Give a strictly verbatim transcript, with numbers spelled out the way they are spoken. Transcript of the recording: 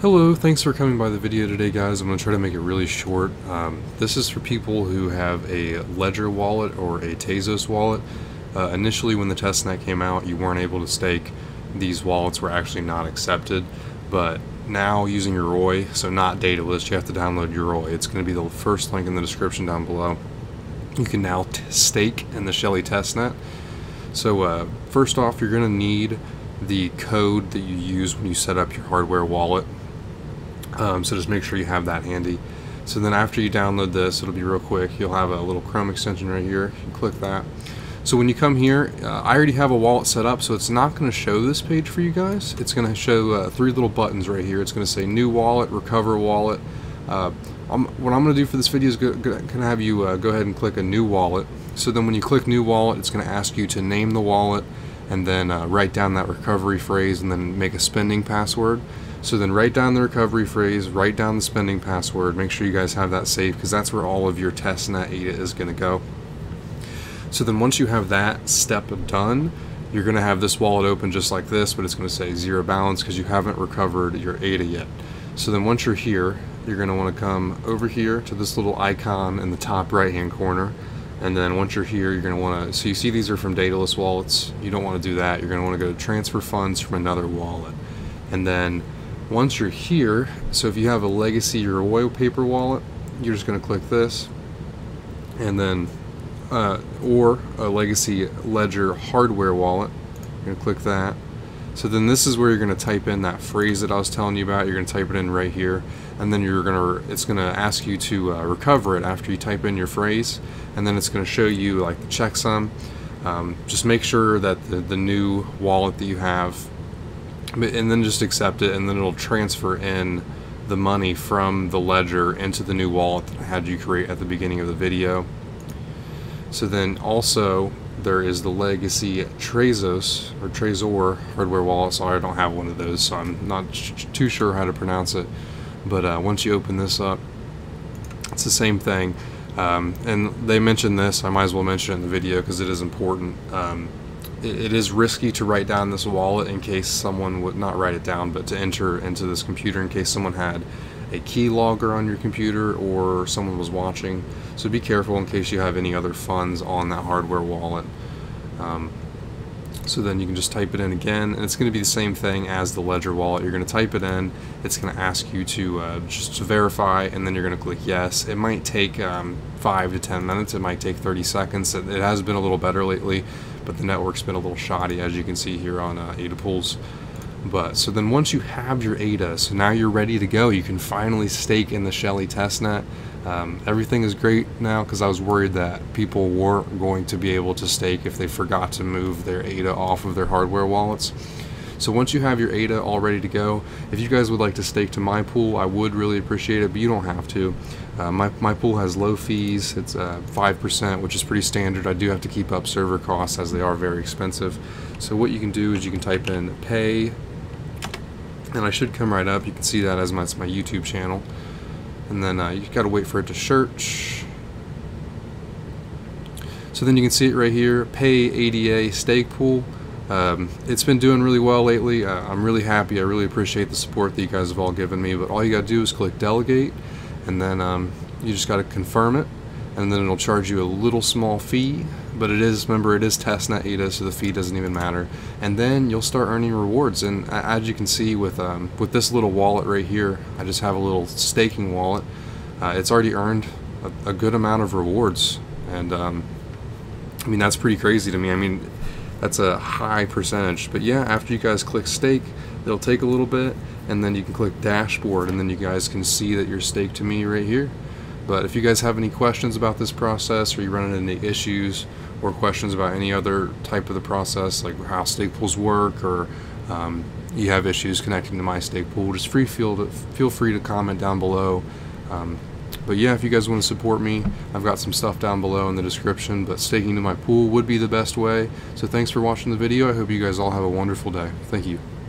Hello, thanks for coming by the video today, guys. I'm going to try to make it really short. Um, this is for people who have a Ledger wallet or a Tezos wallet. Uh, initially, when the testnet came out, you weren't able to stake. These wallets were actually not accepted. But now, using your R O I, so not Daedalus, you have to download your R O I. It's going to be the first link in the description down below. You can now stake in the Shelley testnet. So uh, first off, you're going to need the code that you use when you set up your hardware wallet. Um, so just make sure you have that handy. So then after you download this, it'll be real quick. You'll have a little Chrome extension right here. You click that. So when you come here, uh, I already have a wallet set up, so it's not going to show this page for you guys. It's going to show uh, three little buttons right here. It's going to say New Wallet, Recover Wallet. Uh, I'm, what I'm going to do for this video is going to have you uh, go ahead and click a New Wallet. So then when you click New Wallet, it's going to ask you to name the wallet and then uh, write down that recovery phrase and then make a spending password. So then write down the recovery phrase, write down the spending password, make sure you guys have that saved because that's where all of your testnet A D A is going to go. So then once you have that step done, you're going to have this wallet open just like this, but it's going to say zero balance because you haven't recovered your A D A yet. So then once you're here, you're going to want to come over here to this little icon in the top right hand corner. And then once you're here, you're going to want to, so you see these are from Daedalus wallets. You don't want to do that. You're going to want to go to transfer funds from another wallet. And then once you're here, so if you have a legacy or a oil paper wallet, you're just going to click this, and then uh, or a legacy Ledger hardware wallet, you're going to click that. So then this is where you're going to type in that phrase that I was telling you about. You're going to type it in right here, and then you're going to, it's going to ask you to uh, recover it after you type in your phrase, and then it's going to show you like the checksum. Um, just make sure that the, the new wallet that you have, and then just accept it, and then it'll transfer in the money from the Ledger into the new wallet that I had you create at the beginning of the video. So then also there is the legacy Trezos or Trezor hardware wallet. Sorry, I don't have one of those, so I'm not sh too sure how to pronounce it. But uh, once you open this up, it's the same thing. Um, and they mentioned this, I might as well mention it in the video because it is important. Um, It is risky to write down this wallet in case someone would not write it down, but to enter into this computer in case someone had a key logger on your computer or someone was watching. So be careful in case you have any other funds on that hardware wallet. Um, so then you can just type it in again, and it's going to be the same thing as the Ledger wallet. You're going to type it in, it's going to ask you to uh, just to verify, and then you're going to click yes. It might take um, five to ten minutes, it might take thirty seconds. It has been a little better lately, but the network's been a little shoddy, as you can see here on uh, AdaPools. But so then once you have your A D A, so now you're ready to go. You can finally stake in the Shelley testnet. Um, everything is great now because I was worried that people weren't going to be able to stake if they forgot to move their A D A off of their hardware wallets. So once you have your A D A all ready to go, if you guys would like to stake to my pool, I would really appreciate it, but you don't have to. Uh, my, my pool has low fees, it's uh, five percent, which is pretty standard. I do have to keep up server costs as they are very expensive. So what you can do is you can type in pay, and I should come right up. You can see that as my, it's my YouTube channel. And then uh, you gotta wait for it to search. So then you can see it right here, pay A D A stake pool. Um, it's been doing really well lately. Uh, I'm really happy. I really appreciate the support that you guys have all given me. But all you got to do is click delegate, and then um, you just got to confirm it, and then it'll charge you a little small fee. But it is, remember, it is testnet A D A, so the fee doesn't even matter. And then you'll start earning rewards. And as you can see with um, with this little wallet right here, I just have a little staking wallet. Uh, it's already earned a, a good amount of rewards, and um, I mean that's pretty crazy to me. I mean. That's a high percentage. But yeah, after you guys click stake, it'll take a little bit, and then you can click dashboard, and then you guys can see that you're staked to me right here. But if you guys have any questions about this process, or you run into any issues or questions about any other type of the process, like how stake pools work, or um, you have issues connecting to my stake pool, just free feel to, feel free to comment down below. Um, But yeah, if you guys want to support me, I've got some stuff down below in the description, but staking to my pool would be the best way. So thanks for watching the video. I hope you guys all have a wonderful day. Thank you.